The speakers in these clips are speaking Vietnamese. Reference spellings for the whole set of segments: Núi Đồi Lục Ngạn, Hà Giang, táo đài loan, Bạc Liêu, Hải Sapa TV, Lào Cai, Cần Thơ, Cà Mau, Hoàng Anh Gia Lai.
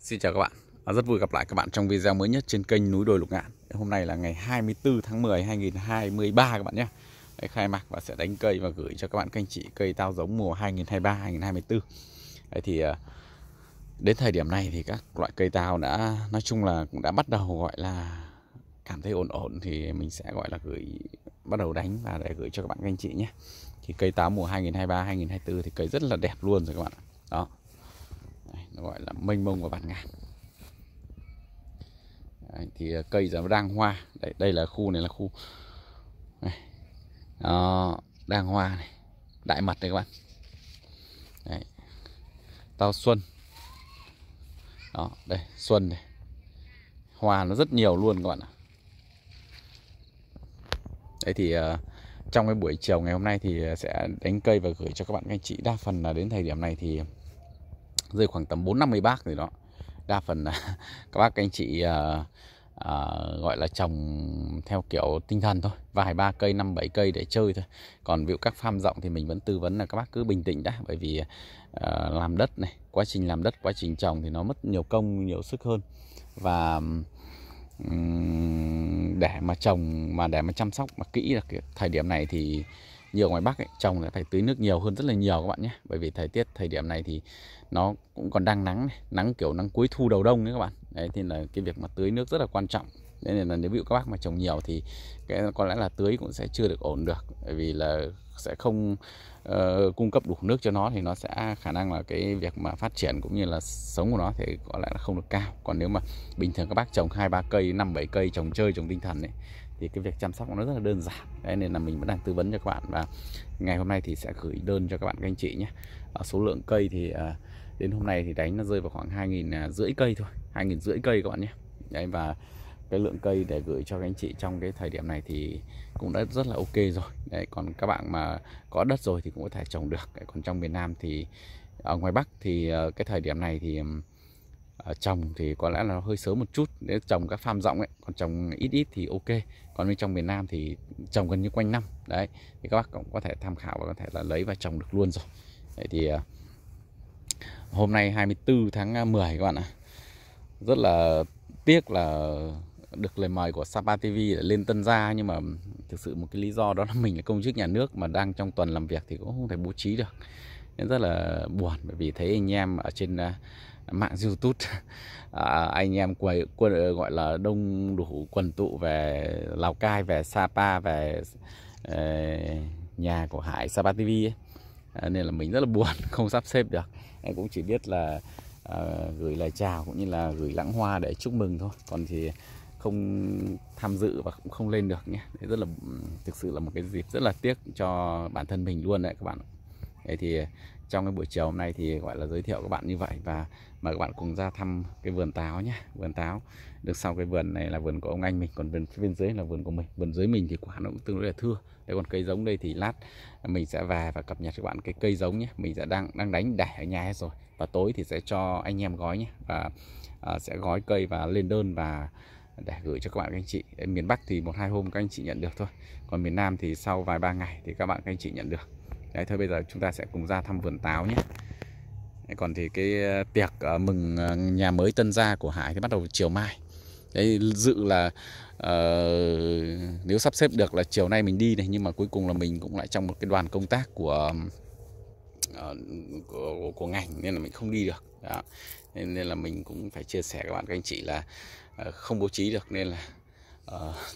Xin chào các bạn, rất vui gặp lại các bạn trong video mới nhất trên kênh Núi Đồi Lục Ngạn. Hôm nay là ngày 24 tháng 10, 2023 các bạn nhé. Đấy, khai mạc và sẽ đánh cây và gửi cho các bạn các anh chị cây tao giống mùa 2023, 2024. Đấy thì đến thời điểm này thì các loại cây tao đã nói chung là cũng đã bắt đầu gọi là cảm thấy ổn ổn thì mình sẽ gọi là bắt đầu đánh và để gửi cho các bạn các anh chị nhé. Thì cây táo mùa 2023, 2024 thì cây rất là đẹp luôn rồi các bạn. Đó. Đấy, nó gọi là mênh mông và bạt ngàn. Đấy, thì cây giờ đang hoa. Đấy, đây là khu này là khu này. Đó, đang hoa này. Đại mật này các bạn. Đấy. Tao xuân. Đó, đây, xuân này. Hoa nó rất nhiều luôn các bạn ạ. Đấy thì trong cái buổi chiều ngày hôm nay thì sẽ đánh cây và gửi cho các bạn các anh chị. Đa phần là đến thời điểm này thì rơi khoảng tầm 4-50 bác rồi đó. Đa phần là các bác các anh chị gọi là trồng theo kiểu tinh thần thôi, vài ba cây 5-7 cây để chơi thôi. Còn ví dụ các farm rộng thì mình vẫn tư vấn là các bác cứ bình tĩnh đã. Bởi vì làm đất này, quá trình làm đất, quá trình trồng thì nó mất nhiều công, nhiều sức hơn. Và để mà trồng mà để mà chăm sóc mà kỹ là cái thời điểm này thì nhiều ngoài Bắc ấy, trồng là phải tưới nước nhiều hơn rất là nhiều các bạn nhé. Bởi vì thời tiết thời điểm này thì nó cũng còn đang nắng này, nắng kiểu nắng cuối thu đầu đông đấy các bạn. Đấy thì là cái việc mà tưới nước rất là quan trọng. Thế nên là nếu ví dụ các bác mà trồng nhiều thì có lẽ là tưới cũng sẽ chưa được ổn được. Bởi vì là sẽ không cung cấp đủ nước cho nó thì nó sẽ khả năng là cái việc mà phát triển cũng như là sống của nó thì có lẽ là không được cao. Còn nếu mà bình thường các bác trồng 2-3 cây, 5-7 cây trồng chơi, trồng tinh thần ấy, thì cái việc chăm sóc nó rất là đơn giản. Đấy, nên là mình vẫn đang tư vấn cho các bạn. Và ngày hôm nay thì sẽ gửi đơn cho các bạn các anh chị nhé. Số lượng cây thì đến hôm nay thì đánh nó rơi vào khoảng 2.500 cây thôi, 2.500 cây các bạn nhé. Đấy, và cái lượng cây để gửi cho các anh chị trong cái thời điểm này thì cũng đã rất là ok rồi. Đấy, còn các bạn mà có đất rồi thì cũng có thể trồng được. Đấy, còn trong miền Nam thì ở ngoài Bắc thì cái thời điểm này thì trồng thì có lẽ là nó hơi sớm một chút. Nếu trồng các farm rộng ấy, còn trồng ít ít thì ok. Còn bên trong miền Nam thì trồng gần như quanh năm. Đấy, thì các bác cũng có thể tham khảo và có thể là lấy và trồng được luôn rồi. Đấy thì hôm nay 24 tháng 10 các bạn ạ. Rất là tiếc là được lời mời của Sapa TV để lên Tân Gia, nhưng mà thực sự một cái lý do đó là mình là công chức nhà nước mà đang trong tuần làm việc thì cũng không thể bố trí được, nên rất là buồn. Bởi vì thấy anh em ở trên mạng YouTube anh em gọi là đông đủ quần tụ về Lào Cai, về Sapa, về nhà của Hải Sapa TV ấy. Nên là mình rất là buồn, không sắp xếp được. Em cũng chỉ biết là gửi lời chào cũng như là gửi lãng hoa để chúc mừng thôi, còn thì không tham dự và cũng không lên được nhé. Đấy, rất là thực sự là một cái dịp rất là tiếc cho bản thân mình luôn đấy các bạn. Đấy thì trong cái buổi chiều hôm nay thì gọi là giới thiệu các bạn như vậy và mời các bạn cùng ra thăm cái vườn táo nhé. Vườn táo được sau cái vườn này là vườn của ông anh mình, còn vườn phía bên dưới là vườn của mình. Vườn dưới mình thì quả nó cũng tương đối là thưa. Đấy, còn cây giống đây thì lát mình sẽ về và cập nhật cho các bạn cái cây giống nhé. Mình sẽ đang đánh để ở nhà hết rồi và tối thì sẽ cho anh em gói nhé, và sẽ gói cây và lên đơn và để gửi cho các bạn các anh chị. Đấy, miền Bắc thì 1-2 hôm các anh chị nhận được thôi, còn miền Nam thì sau vài ba ngày thì các bạn các anh chị nhận được. Đấy, thôi bây giờ chúng ta sẽ cùng ra thăm vườn táo nhé. Đấy, còn thì cái tiệc mừng nhà mới Tân Gia của Hải thì bắt đầu chiều mai. Đấy, dự là nếu sắp xếp được là chiều nay mình đi này, nhưng mà cuối cùng là mình cũng lại trong một cái đoàn công tác của ngành nên là mình không đi được. Đó. Nên là mình cũng phải chia sẻ các bạn các anh chị là không bố trí được, nên là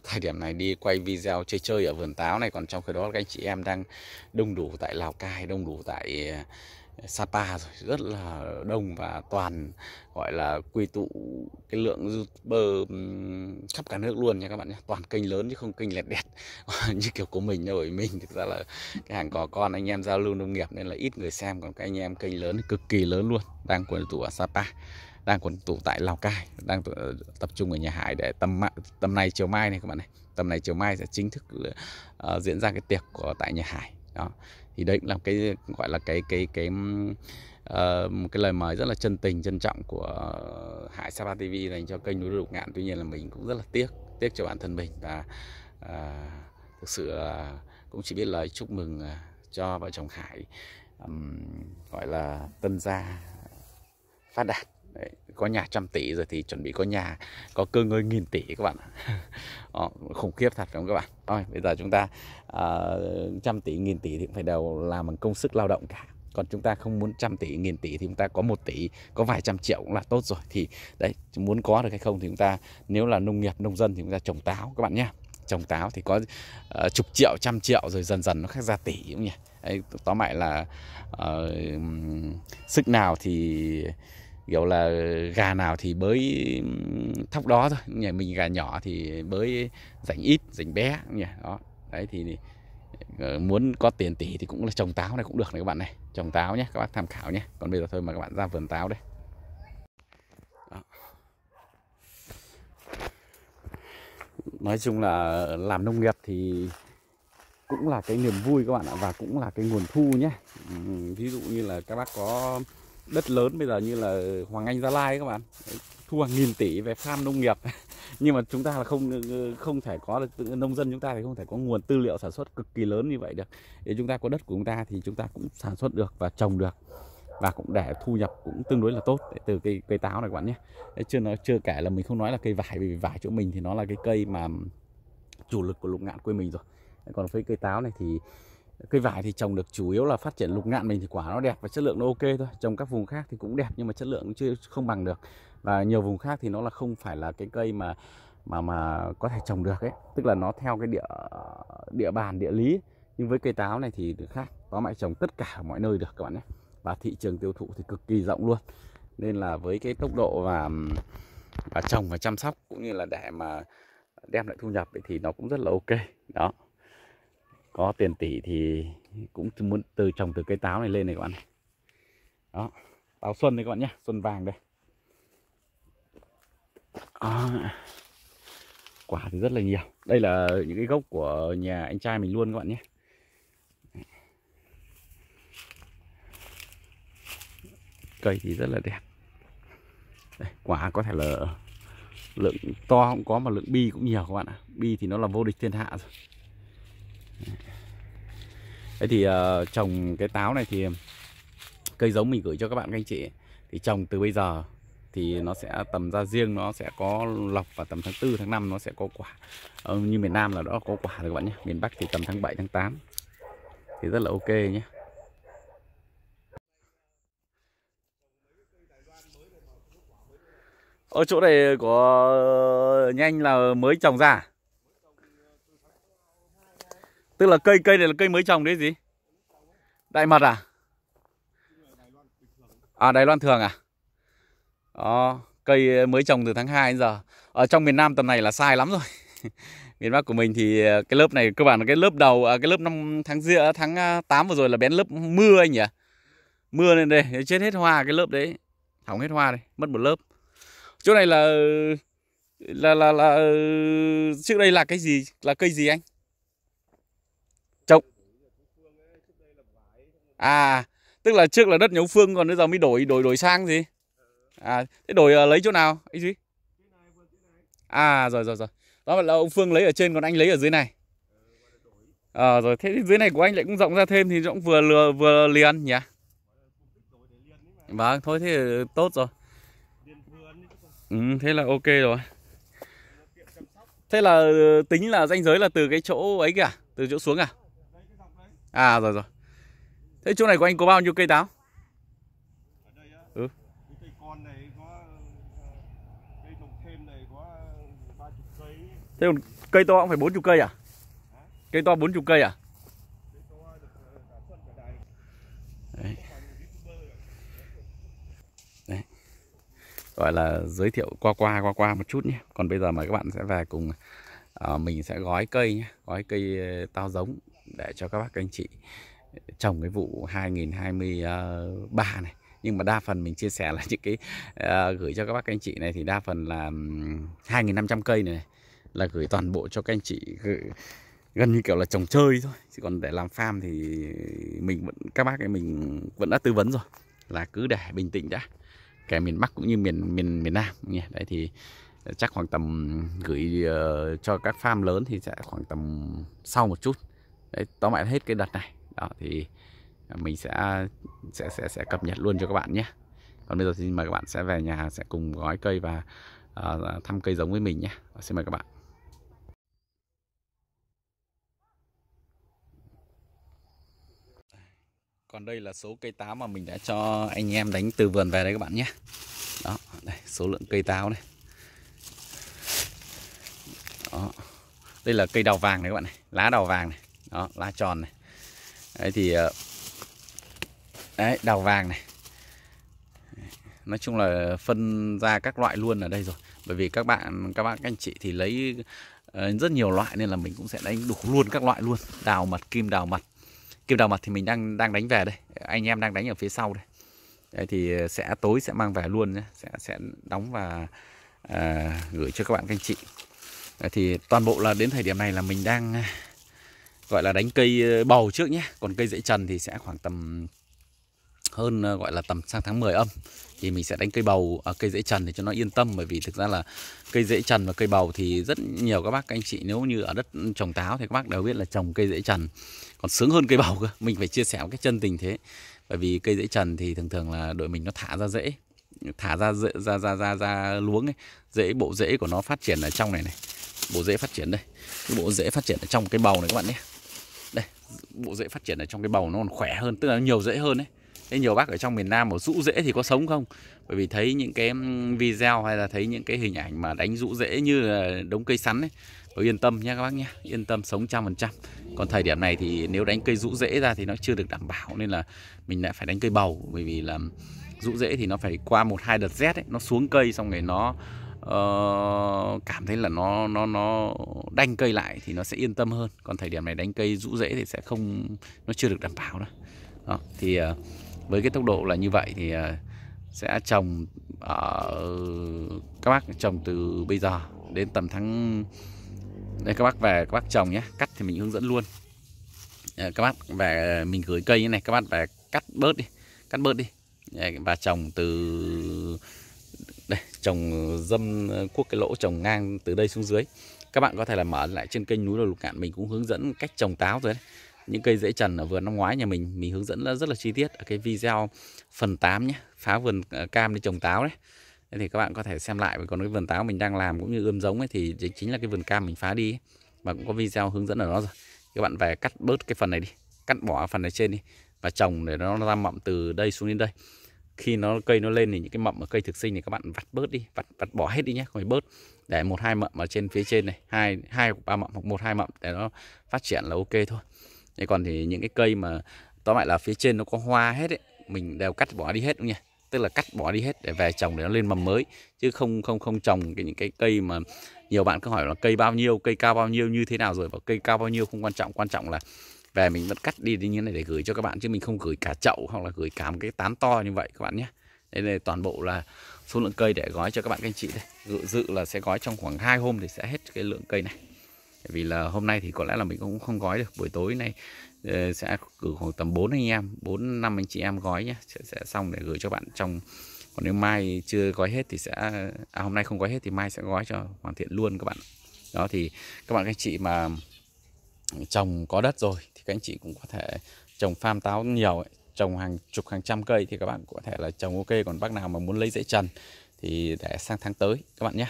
thời điểm này đi quay video chơi ở vườn táo này. Còn trong khi đó các anh chị em đang đông đủ tại Lào Cai, đông đủ tại Sapa rồi, rất là đông và toàn gọi là quy tụ cái lượng YouTuber khắp cả nước luôn nha các bạn nhé. Toàn kênh lớn chứ không kênh lẹt đẹt như kiểu của mình đâu. Bởi mình thực ra là cái hàng cò con anh em giao lưu nông nghiệp nên là ít người xem, còn các anh em kênh lớn cực kỳ lớn luôn. Đang quần tụ ở Sapa, đang quần tụ tại Lào Cai, đang tập trung ở nhà Hải để tầm này chiều mai này các bạn này, tầm này chiều mai sẽ chính thức diễn ra cái tiệc của tại nhà Hải. Đó. Thì đấy cũng là cái gọi là một cái lời mời rất là chân tình, trân trọng của Hải Sapa TV dành cho kênh Núi Đồi Lục Ngạn. Tuy nhiên là mình cũng rất là tiếc cho bản thân mình và thực sự cũng chỉ biết lời chúc mừng cho vợ chồng Hải gọi là Tân Gia phát đạt. Đấy, có nhà trăm tỷ rồi thì chuẩn bị có nhà, có cơ ngơi nghìn tỷ các bạn. Khủng khiếp thật đúng không các bạn? Thôi bây giờ chúng ta trăm tỷ nghìn tỷ thì cũng phải đều làm bằng công sức lao động cả. Còn chúng ta không muốn trăm tỷ nghìn tỷ thì chúng ta có 1 tỷ, có vài trăm triệu cũng là tốt rồi. Thì đấy, muốn có được hay không thì chúng ta, nếu là nông nghiệp nông dân thì chúng ta trồng táo các bạn nhé. Trồng táo thì có chục triệu trăm triệu rồi dần dần nó khác ra tỷ cũng nhỉ. Đấy, tóm lại là sức nào thì kiểu là gà nào thì bới thóc đó thôi. Nhà mình gà nhỏ thì bới rảnh ít rảnh bé nhỉ. Đó đấy, thì muốn có tiền tỷ thì cũng là trồng táo này cũng được này các bạn này, trồng táo nhé, các bác tham khảo nhé. Còn bây giờ thôi mà các bạn ra vườn táo đây. Đó. Nói chung là làm nông nghiệp thì cũng là cái niềm vui các bạn ạ, và cũng là cái nguồn thu nhé. Ví dụ như là các bác có đất lớn bây giờ như là Hoàng Anh Gia Lai các bạn, thu hàng nghìn tỷ về farm nông nghiệp. Nhưng mà chúng ta là không thể có được, nông dân chúng ta thì không thể có nguồn tư liệu sản xuất cực kỳ lớn như vậy được. Để chúng ta có đất của chúng ta thì chúng ta cũng sản xuất được và trồng được, và cũng để thu nhập cũng tương đối là tốt từ cây táo này các bạn nhé. Chưa kể là mình không nói là cây vải, vì vải chỗ mình thì nó là cái cây mà chủ lực của Lục Ngạn quê mình rồi. Còn với cây táo này thì cây vải thì trồng được chủ yếu là phát triển Lục Ngạn mình thì quả nó đẹp và chất lượng nó ok thôi. Trồng các vùng khác thì cũng đẹp nhưng mà chất lượng chưa không bằng được. Và nhiều vùng khác thì nó là không phải là cái cây mà có thể trồng được ấy, tức là nó theo cái địa bàn địa lý. Nhưng với cây táo này thì khác, nó lại trồng tất cả ở mọi nơi được các bạn nhé. Và thị trường tiêu thụ thì cực kỳ rộng luôn. Nên là với cái tốc độ và trồng và chăm sóc cũng như là để mà đem lại thu nhập thì nó cũng rất là ok. Đó. Có tiền tỷ thì cũng muốn trồng từ cây táo này lên này các bạn này. Đó, táo xuân này các bạn nhé, xuân vàng đây. Quả thì rất là nhiều. Đây là những cái gốc của nhà anh trai mình luôn các bạn nhé. Cây thì rất là đẹp. Đây, quả có thể là lượng to cũng có mà lượng bi cũng nhiều các bạn ạ. Bi thì nó là vô địch thiên hạ rồi. Đấy thì trồng cái táo này thì cây giống mình gửi cho các bạn các anh chị ấy, thì trồng từ bây giờ thì nó sẽ tầm ra riêng, nó sẽ có lọc vào tầm tháng 4 tháng 5 nó sẽ có quả. Như miền Nam là đó có quả rồi các bạn nhé. Miền Bắc thì tầm tháng 7 tháng 8 thì rất là ok nhé. Ở chỗ này của nhà anh là mới trồng ra. Tức là cây này là cây mới trồng đấy gì? Đại mật à? À Đài Loan thường à? Đó, cây mới trồng từ tháng 2 đến giờ. Ở trong miền Nam tầm này là sai lắm rồi. Miền Bắc của mình thì cái lớp này cơ bản là cái lớp đầu, cái lớp 5 tháng 8 vừa rồi là bén lớp mưa anh nhỉ? Mưa lên đây, chết hết hoa cái lớp đấy. Hỏng hết hoa đây, mất một lớp. Chỗ này là trước đây là cái gì, là cây gì anh? Trồng. À, tức là trước là đất nhà ông Phương, còn bây giờ mới đổi sang gì? À, thế đổi lấy chỗ nào? Anh Duy? À, rồi. Đó là ông Phương lấy ở trên, còn anh lấy ở dưới này. Rồi, thế dưới này của anh lại cũng rộng ra thêm thì cũng vừa liền nhỉ? Vâng, thôi thế tốt rồi. Ừ, thế là ok rồi. Thế là tính là ranh giới là từ cái chỗ ấy kìa, từ chỗ xuống à? À rồi. Thế chỗ này của anh có bao nhiêu cây táo? Ừ. Cây con này có cây trồng thêm này có 30 cây. Thế còn cây to cũng phải 40 cây à? Cây to 40 cây à? Đấy. Gọi là giới thiệu qua một chút nhé. Còn bây giờ mà các bạn sẽ về cùng mình sẽ gói cây nhé, gói cây táo giống để cho các bác các anh chị trồng cái vụ 2023 này. Nhưng mà đa phần mình chia sẻ là những cái gửi cho các bác các anh chị này thì đa phần là 2.500 cây này là gửi toàn bộ cho các anh chị, gửi gần như kiểu là trồng chơi thôi. Chứ còn để làm farm thì các bác ấy mình vẫn đã tư vấn rồi là cứ để bình tĩnh đã. Kể miền Bắc cũng như miền Nam nhé. Đấy thì chắc khoảng tầm gửi cho các farm lớn thì sẽ khoảng tầm sau một chút. Đấy, tóm lại hết cái đợt này. Đó thì mình sẽ cập nhật luôn cho các bạn nhé. Còn bây giờ thì mời các bạn sẽ về nhà sẽ cùng gói cây và thăm cây giống với mình nhé. Xin mời các bạn. Còn đây là số cây táo mà mình đã cho anh em đánh từ vườn về đấy các bạn nhé. Đó, đây, số lượng cây táo này. Đó. Đây là cây đào vàng này các bạn này, lá đào vàng này, đó, lá tròn này. Đấy thì đấy, đào vàng này. Nói chung là phân ra các loại luôn ở đây rồi. Bởi vì các anh chị thì lấy rất nhiều loại nên là mình cũng sẽ đánh đủ luôn các loại luôn. Đào mật, kim đào mật. Kim đào mật thì mình đang đánh về đây. Anh em đang đánh ở phía sau đây. Đấy thì sẽ tối sẽ mang về luôn nhé. Sẽ đóng và gửi cho các bạn các anh chị. Đấy thì toàn bộ là đến thời điểm này là mình đang gọi là đánh cây bầu trước nhé. Còn cây dễ trần thì sẽ khoảng tầm hơn, gọi là tầm sang tháng 10 âm thì mình sẽ đánh cây bầu, cây dễ trần để cho nó yên tâm. Bởi vì thực ra là cây dễ trần và cây bầu thì rất nhiều các bác các anh chị nếu như ở đất trồng táo thì các bác đều biết là trồng cây dễ trần còn sướng hơn cây bầu cơ. Mình phải chia sẻ một cái chân tình thế. Bởi vì cây dễ trần thì thường thường là đội mình nó thả ra rễ, thả ra ra luống ấy, rễ, bộ rễ của nó phát triển ở trong này này, bộ rễ phát triển đây, cái bộ rễ phát triển ở trong cái bầu này các bạn nhé. Đây, bộ rễ phát triển ở trong cái bầu nó còn khỏe hơn, tức là nhiều rễ hơn đấy. Thế nhiều bác ở trong miền Nam mà rũ rễ thì có sống không? Bởi vì thấy những cái video hay là thấy những cái hình ảnh mà đánh rũ rễ như đống cây sắn ấy. Tôi yên tâm nha các bác nhé, yên tâm sống 100%. Còn thời điểm này thì nếu đánh cây rũ rễ ra thì nó chưa được đảm bảo nên là mình lại phải đánh cây bầu. Bởi vì là rũ rễ thì nó phải qua 1-2 đợt rét ấy, nó xuống cây xong rồi nó cảm thấy là nó đanh cây lại thì nó sẽ yên tâm hơn. Còn thời điểm này đánh cây rũ rễ thì sẽ không, nó chưa được đảm bảo nữa. Đó, thì với cái tốc độ là như vậy thì sẽ trồng các bác trồng từ bây giờ đến tầm tháng đây, các bác về các bác trồng nhé, cắt thì mình hướng dẫn luôn. Các bác về mình gửi cây như này, các bác về cắt bớt đi và trồng từ đây, trồng dâm cuốc cái lỗ trồng ngang từ đây xuống dưới. Các bạn có thể là mở lại trên kênh Núi Đồi Lục Ngạn, mình cũng hướng dẫn cách trồng táo rồi đấy. Những cây dễ trần ở vườn năm ngoái nhà mình hướng dẫn rất là chi tiết ở cái video phần 8 nhé, phá vườn cam để trồng táo đấy. Thế thì các bạn có thể xem lại. Còn cái vườn táo mình đang làm cũng như ươm giống ấy thì chính là cái vườn cam mình phá đi ấy. Và cũng có video hướng dẫn ở đó rồi. Các bạn về cắt bớt cái phần này đi, cắt bỏ phần này trên đi và trồng để nó ra mậm từ đây xuống đến đây. Khi nó cây nó lên thì những cái mậm ở cây thực sinh thì các bạn vặt bớt đi, vặt bỏ hết đi nhé, không phải bớt. Để 1-2 mậm ở trên phía trên này, 2-3 mậm hoặc 1-2 mậm để nó phát triển là ok thôi. Thế còn thì những cái cây mà tóm lại là phía trên nó có hoa hết ấy, mình đều cắt bỏ đi hết đúng nhỉ? Tức là cắt bỏ đi hết để về trồng để nó lên mầm mới, chứ không trồng những cái cây mà nhiều bạn cứ hỏi là cây bao nhiêu, cây cao bao nhiêu như thế nào rồi, và cây cao bao nhiêu không quan trọng, quan trọng là về mình vẫn cắt đi như thế này để gửi cho các bạn, chứ mình không gửi cả chậu hoặc là gửi cả một cái tán to như vậy các bạn nhé. Đây là toàn bộ là số lượng cây để gói cho các bạn các anh chị đây. Dự là sẽ gói trong khoảng 2 hôm thì sẽ hết cái lượng cây này. Vì là hôm nay thì có lẽ là mình cũng không gói được, buổi tối nay sẽ cử khoảng tầm 4 anh em, 4-5 anh chị em gói nhé, sẽ xong để gửi cho bạn trong. Còn nếu mai chưa gói hết thì sẽ hôm nay không gói hết thì mai sẽ gói cho hoàn thiện luôn các bạn. Đó thì các bạn các anh chị mà trồng có đất rồi thì các anh chị cũng có thể trồng farm táo nhiều ấy, trồng hàng chục hàng trăm cây thì các bạn có thể là trồng ok. Còn bác nào mà muốn lấy rễ trần thì để sang tháng tới các bạn nhé.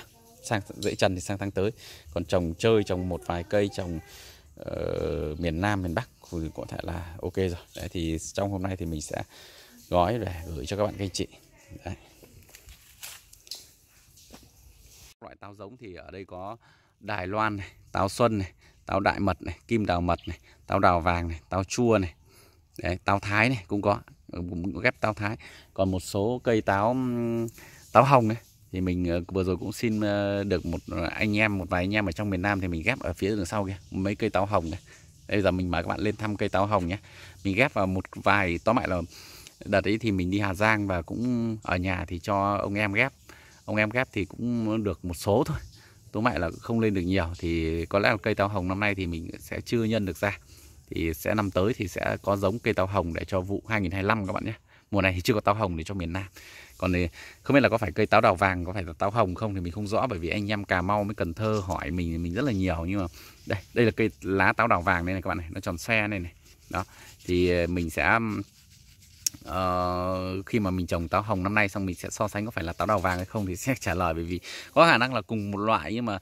Dễ trần thì sang tháng tới. Còn trồng chơi, trồng một vài cây, trồng miền Nam, miền Bắc thì có thể là ok rồi. Đấy, thì trong hôm nay thì mình sẽ gói để gửi cho các bạn các anh chị. Đấy. Loại táo giống thì ở đây có Đài Loan này, táo xuân này, táo đại mật này, kim đào mật này, táo đào vàng này, táo chua này. Đấy, táo Thái này cũng có, ghép táo Thái. Còn một số cây táo hồng này thì mình vừa rồi cũng xin được một vài anh em ở trong miền Nam thì mình ghép ở phía đằng sau kia mấy cây táo hồng này. Bây giờ mình mời các bạn lên thăm cây táo hồng nhé. Mình ghép vào một vài, tóm lại là đợt ấy thì mình đi Hà Giang và cũng ở nhà thì cho ông em ghép. Ông em ghép thì cũng được một số thôi, tóm lại là không lên được nhiều. Thì có lẽ là cây táo hồng năm nay thì mình sẽ chưa nhân được ra. Thì sẽ năm tới thì sẽ có giống cây táo hồng để cho vụ 2025 các bạn nhé. Mùa này thì chưa có táo hồng để cho miền Nam. Còn thì không biết là có phải cây táo đào vàng, có phải là táo hồng không thì mình không rõ. Bởi vì anh em Cà Mau với Cần Thơ hỏi mình rất là nhiều. Nhưng mà đây là cây lá táo đào vàng đây này các bạn này. Nó tròn xe đây này. Đó. Thì mình sẽ khi mà mình trồng táo hồng năm nay xong mình sẽ so sánh có phải là táo đào vàng hay không thì sẽ trả lời, bởi vì có khả năng là cùng một loại nhưng mà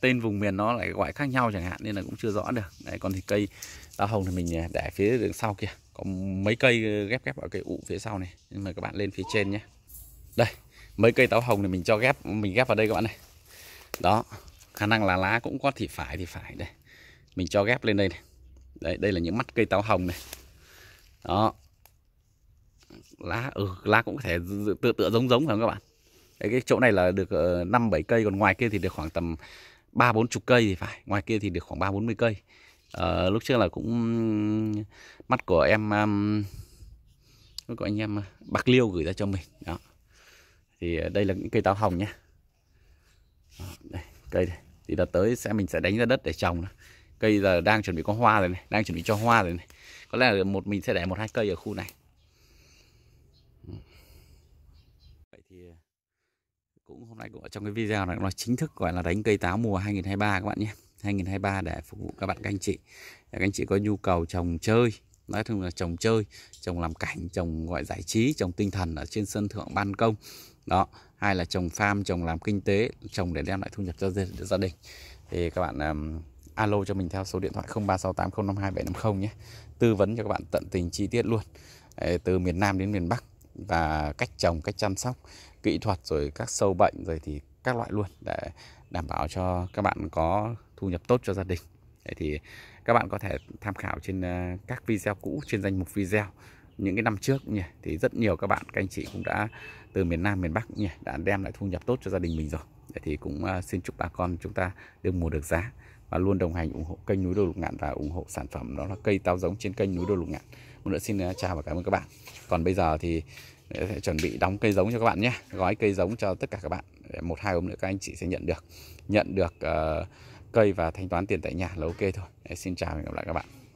tên vùng miền nó lại gọi khác nhau chẳng hạn, nên là cũng chưa rõ được. Đấy, còn thì cây táo hồng thì mình để phía đường sau kia, có mấy cây ghép ở cái ụ phía sau này, mời các bạn lên phía trên nhé. Đây, mấy cây táo hồng thì mình cho ghép, mình ghép vào đây các bạn này. Đó, khả năng là lá cũng có thì phải đây. Mình cho ghép lên đây này. Đấy, đây là những mắt cây táo hồng này. Đó. Lá lá cũng có thể tựa giống phải không các bạn? Đấy, cái chỗ này là được 5-7 cây, còn ngoài kia thì được khoảng tầm 3-40 cây thì phải. Ngoài kia thì được khoảng 3-40 cây. Lúc trước là cũng mắt của em của anh em Bạc Liêu gửi ra cho mình. Đó. Thì đây là những cây táo hồng nhé. Đó, đây, cây này thì đợt tới mình sẽ đánh ra đất để trồng. Cây giờ đang chuẩn bị có hoa rồi này, đang chuẩn bị cho hoa rồi này. Có lẽ là mình sẽ để 1-2 cây ở khu này. Vậy thì cũng hôm nay cũng ở trong cái video này nó chính thức gọi là đánh cây táo mùa 2023 các bạn nhé. 2023 để phục vụ các bạn các anh chị. Để các anh chị có nhu cầu trồng chơi, nói chung là trồng chơi, trồng làm cảnh, trồng gọi giải trí, trồng tinh thần ở trên sân thượng ban công. Đó, hay là trồng farm, trồng làm kinh tế, trồng để đem lại thu nhập cho gia đình. Thì các bạn alo cho mình theo số điện thoại 0368052750 nhé. Tư vấn cho các bạn tận tình chi tiết luôn. Từ miền Nam đến miền Bắc và cách trồng, cách chăm sóc, kỹ thuật rồi các sâu bệnh rồi thì các loại luôn, để đảm bảo cho các bạn có thu nhập tốt cho gia đình. Thì các bạn có thể tham khảo trên các video cũ, trên danh mục video những cái năm trước nhỉ, thì rất nhiều các bạn các anh chị cũng đã từ miền Nam miền Bắc nhỉ đã đem lại thu nhập tốt cho gia đình mình rồi. Thì cũng xin chúc bà con chúng ta được mùa được giá và luôn đồng hành ủng hộ kênh Núi Đồi Lục Ngạn và ủng hộ sản phẩm đó là cây táo giống trên kênh Núi Đồi Lục Ngạn. Một nữa xin chào và cảm ơn các bạn. Còn bây giờ thì sẽ chuẩn bị đóng cây giống cho các bạn nhé, gói cây giống cho tất cả các bạn. 1-2 hôm nữa các anh chị sẽ nhận được cây và thanh toán tiền tại nhà là ok thôi. Xin chào và hẹn gặp lại các bạn.